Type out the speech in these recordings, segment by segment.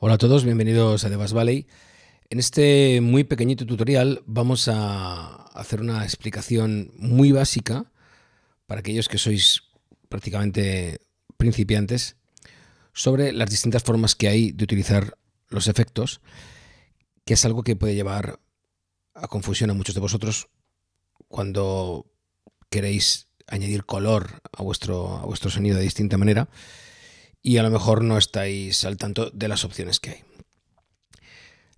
Hola a todos, bienvenidos a The Bass Valley. En este muy pequeñito tutorial vamos a hacer una explicación muy básica para aquellos que sois prácticamente principiantes sobre las distintas formas que hay de utilizar los efectos, que es algo que puede llevar a confusión a muchos de vosotros cuando queréis añadir color a vuestro sonido de distinta manera. Y a lo mejor no estáis al tanto de las opciones que hay.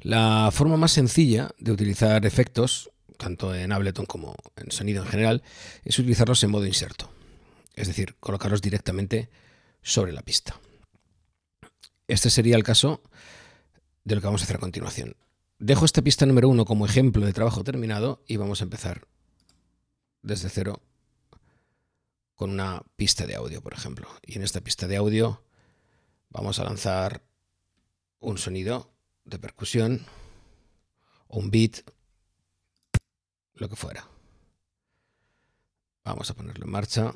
La forma más sencilla de utilizar efectos, tanto en Ableton como en sonido en general, es utilizarlos en modo inserto. Es decir, colocarlos directamente sobre la pista. Este sería el caso de lo que vamos a hacer a continuación. Dejo esta pista número 1 como ejemplo de trabajo terminado y vamos a empezar desde cero con una pista de audio, por ejemplo. Y en esta pista de audio vamos a lanzar un sonido de percusión o un beat, lo que fuera. Vamos a ponerlo en marcha.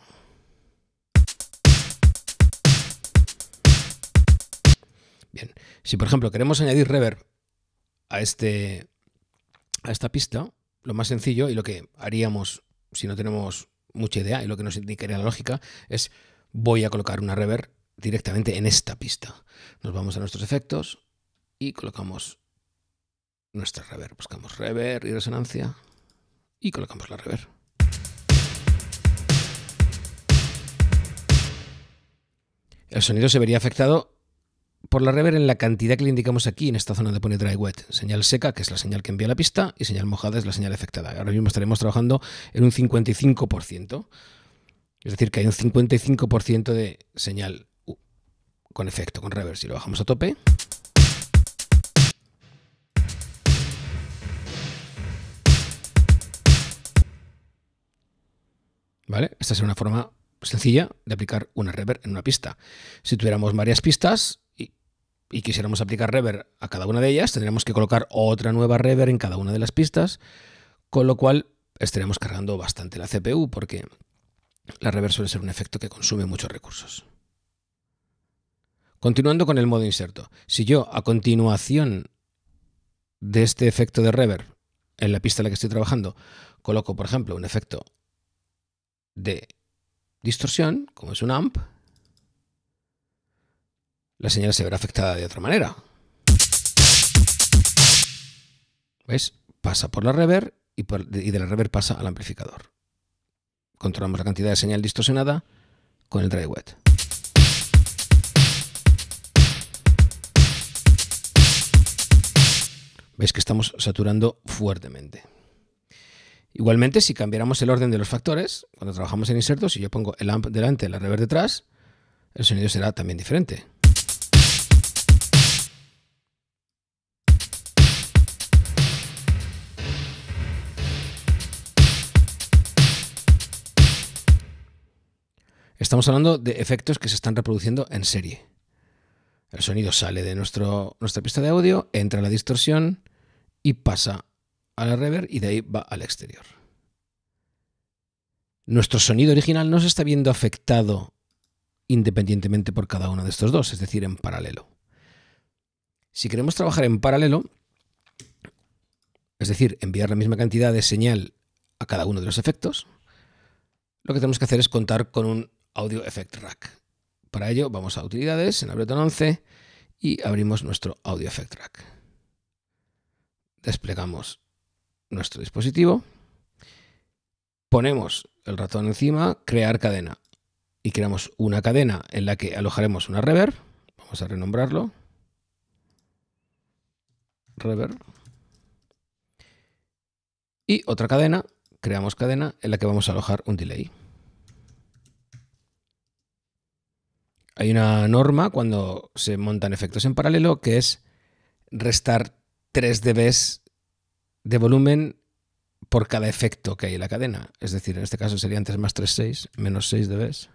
Bien, si por ejemplo queremos añadir reverb a esta pista, lo más sencillo y lo que haríamos si no tenemos mucha idea y lo que nos indicaría la lógica es: voy a colocar una reverb directamente en esta pista. Nos vamos a nuestros efectos y colocamos nuestra reverb. Buscamos reverb y resonancia y colocamos la reverb. El sonido se vería afectado por la reverb en la cantidad que le indicamos aquí en esta zona de pone dry wet. Señal seca, que es la señal que envía la pista, y señal mojada es la señal afectada. Ahora mismo estaremos trabajando en un 55%. Es decir, que hay un 55% de señal con efecto, con reverb. Si lo bajamos a tope, ¿vale? Esta es una forma sencilla de aplicar una reverb en una pista. Si tuviéramos varias pistas y quisiéramos aplicar reverb a cada una de ellas, tendríamos que colocar otra nueva reverb en cada una de las pistas, con lo cual estaríamos cargando bastante la CPU, porque la reverb suele ser un efecto que consume muchos recursos. Continuando con el modo inserto, si yo a continuación de este efecto de reverb en la pista en la que estoy trabajando coloco, por ejemplo, un efecto de distorsión, como es un amp, la señal se verá afectada de otra manera. ¿Veis? Pasa por la reverb y de la reverb pasa al amplificador. Controlamos la cantidad de señal distorsionada con el dry wet. ¿Veis que estamos saturando fuertemente? Igualmente, si cambiáramos el orden de los factores, cuando trabajamos en insertos, si yo pongo el amp delante y la reverb detrás, el sonido será también diferente. Estamos hablando de efectos que se están reproduciendo en serie. El sonido sale de nuestra pista de audio, entra a la distorsión y pasa a la reverb y de ahí va al exterior. Nuestro sonido original no se está viendo afectado independientemente por cada uno de estos dos, es decir, en paralelo. Si queremos trabajar en paralelo, es decir, enviar la misma cantidad de señal a cada uno de los efectos, lo que tenemos que hacer es contar con un Audio Effect Rack. Para ello vamos a Utilidades, en Ableton 11, y abrimos nuestro Audio Effect Track. Desplegamos nuestro dispositivo, ponemos el ratón encima, crear cadena, y creamos una cadena en la que alojaremos una reverb. Vamos a renombrarlo. Reverb. Y otra cadena, creamos cadena, en la que vamos a alojar un delay. Hay una norma cuando se montan efectos en paralelo que es restar 3 dB de volumen por cada efecto que hay en la cadena. Es decir, en este caso serían 3 más 3, 6, menos 6 dB.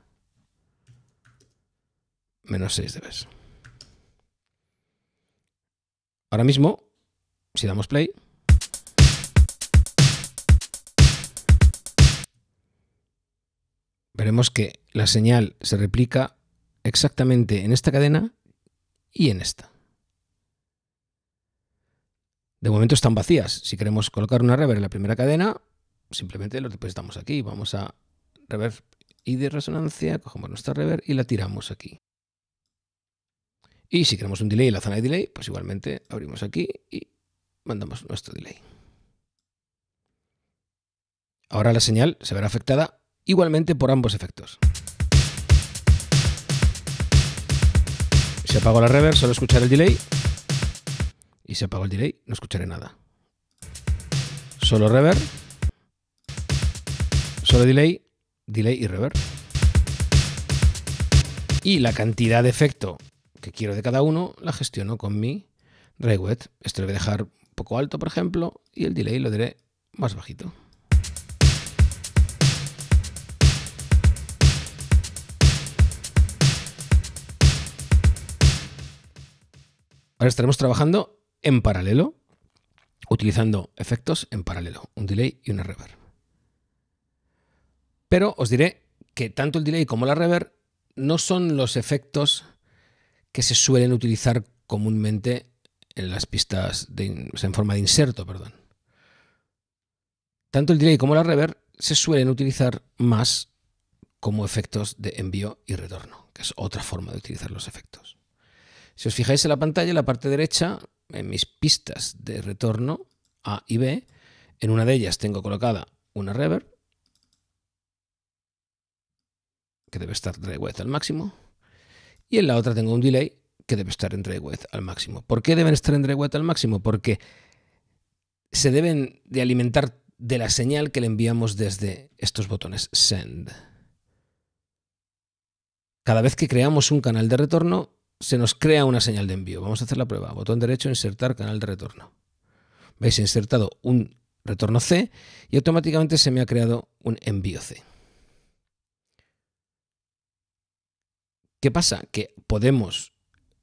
Menos 6 dB. Ahora mismo, si damos play, veremos que la señal se replica exactamente en esta cadena y en esta. De momento están vacías. Si queremos colocar una reverb en la primera cadena, simplemente lo depositamos aquí. Vamos a reverb y de resonancia, cogemos nuestra reverb y la tiramos aquí. Y si queremos un delay en la zona de delay, pues igualmente abrimos aquí y mandamos nuestro delay. Ahora la señal se verá afectada igualmente por ambos efectos. Si apago la reverb, solo escucharé el delay. Y si apago el delay, no escucharé nada. Solo reverb. Solo delay. Delay y reverb. Y la cantidad de efecto que quiero de cada uno la gestiono con mi Rayquet. Esto lo voy a dejar un poco alto, por ejemplo, y el delay lo daré más bajito. Ahora estaremos trabajando en paralelo, utilizando efectos en paralelo, un delay y una reverb. Pero os diré que tanto el delay como la reverb no son los efectos que se suelen utilizar comúnmente en las pistas en forma de inserto, perdón. Tanto el delay como la reverb se suelen utilizar más como efectos de envío y retorno, que es otra forma de utilizar los efectos. Si os fijáis en la pantalla, en la parte derecha, en mis pistas de retorno A y B, en una de ellas tengo colocada una reverb, que debe estar Rayquet al máximo, y en la otra tengo un delay que debe estar en Rayquet al máximo. ¿Por qué deben estar en Rayquet al máximo? Porque se deben de alimentar de la señal que le enviamos desde estos botones Send. Cada vez que creamos un canal de retorno, se nos crea una señal de envío. Vamos a hacer la prueba. Botón derecho, insertar canal de retorno. Veis, he insertado un retorno C y automáticamente se me ha creado un envío C. ¿Qué pasa? Que podemos,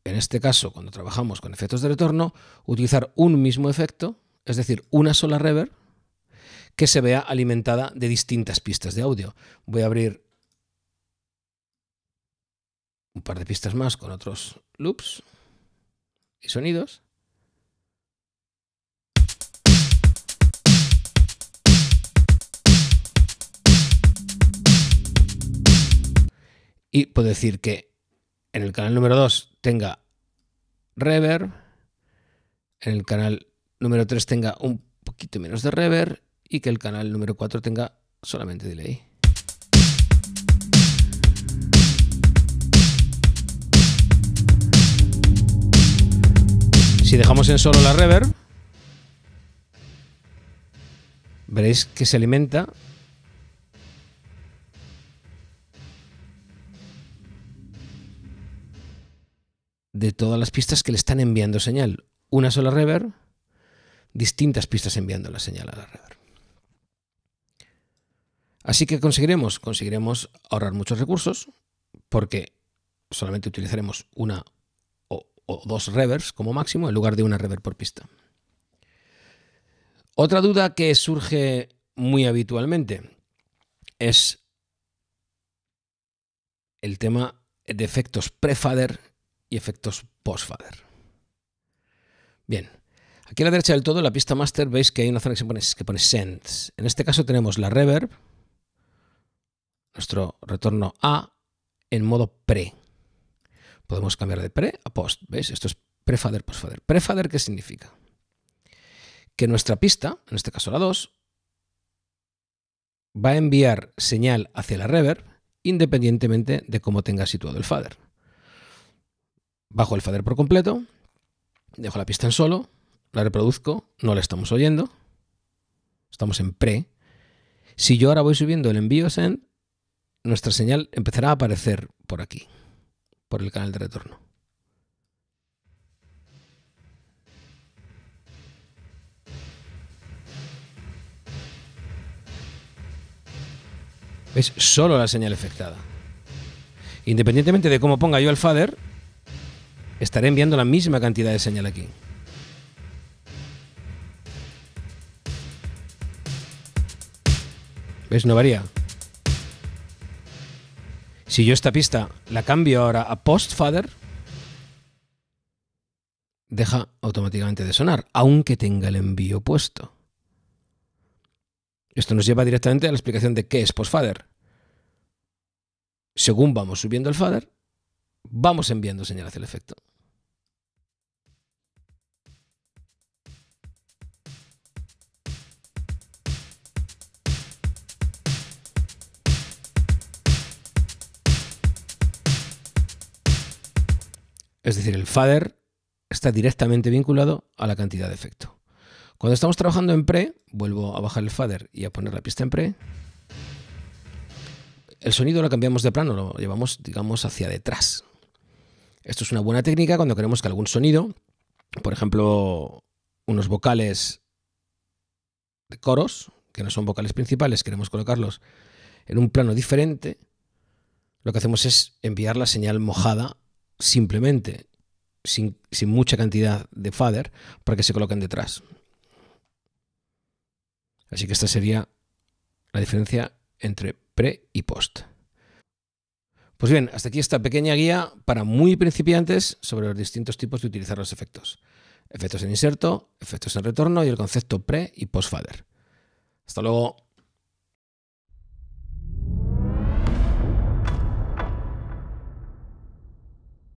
en este caso, cuando trabajamos con efectos de retorno, utilizar un mismo efecto, es decir, una sola reverb, que se vea alimentada de distintas pistas de audio. Voy a abrir un par de pistas más con otros loops y sonidos. Y puedo decir que en el canal número 2 tenga reverb, en el canal número 3 tenga un poquito menos de reverb y que el canal número 4 tenga solamente delay. Si dejamos en solo la reverb, veréis que se alimenta de todas las pistas que le están enviando señal. Una sola reverb, distintas pistas enviando la señal a la reverb. Así que conseguiremos ahorrar muchos recursos porque solamente utilizaremos una o dos reverbs como máximo en lugar de una reverb por pista. Otra duda que surge muy habitualmente es el tema de efectos pre-fader y efectos post-fader. Bien, aquí a la derecha del todo, en la pista master, veis que hay una zona que pone Sends. En este caso tenemos la reverb, nuestro retorno A, en modo pre. Podemos cambiar de pre a post, ¿veis? Esto es pre-fader, post-fader. Pre-fader, ¿qué significa? Que nuestra pista, en este caso la 2, va a enviar señal hacia la reverb independientemente de cómo tenga situado el fader. Bajo el fader por completo, dejo la pista en solo, la reproduzco, no la estamos oyendo, estamos en pre. Si yo ahora voy subiendo el envío send, nuestra señal empezará a aparecer por aquí, por el canal de retorno. ¿Veis? Solo la señal afectada. Independientemente de cómo ponga yo el fader, estaré enviando la misma cantidad de señal aquí. ¿Veis? No varía. Si yo esta pista la cambio ahora a post-fader, deja automáticamente de sonar, aunque tenga el envío puesto. Esto nos lleva directamente a la explicación de qué es postfader. Según vamos subiendo el fader, vamos enviando señal hacia el efecto. Es decir, el fader está directamente vinculado a la cantidad de efecto. Cuando estamos trabajando en pre, vuelvo a bajar el fader y a poner la pista en pre. El sonido lo cambiamos de plano, lo llevamos, digamos, hacia detrás. Esto es una buena técnica cuando queremos que algún sonido, por ejemplo, unos vocales de coros, que no son vocales principales, queremos colocarlos en un plano diferente, lo que hacemos es enviar la señal mojada simplemente, sin mucha cantidad de fader, para que se coloquen detrás. Así que esta sería la diferencia entre pre y post. Pues bien, hasta aquí esta pequeña guía para muy principiantes sobre los distintos tipos de utilizar los efectos. Efectos en inserto, efectos en retorno y el concepto pre y post fader. Hasta luego.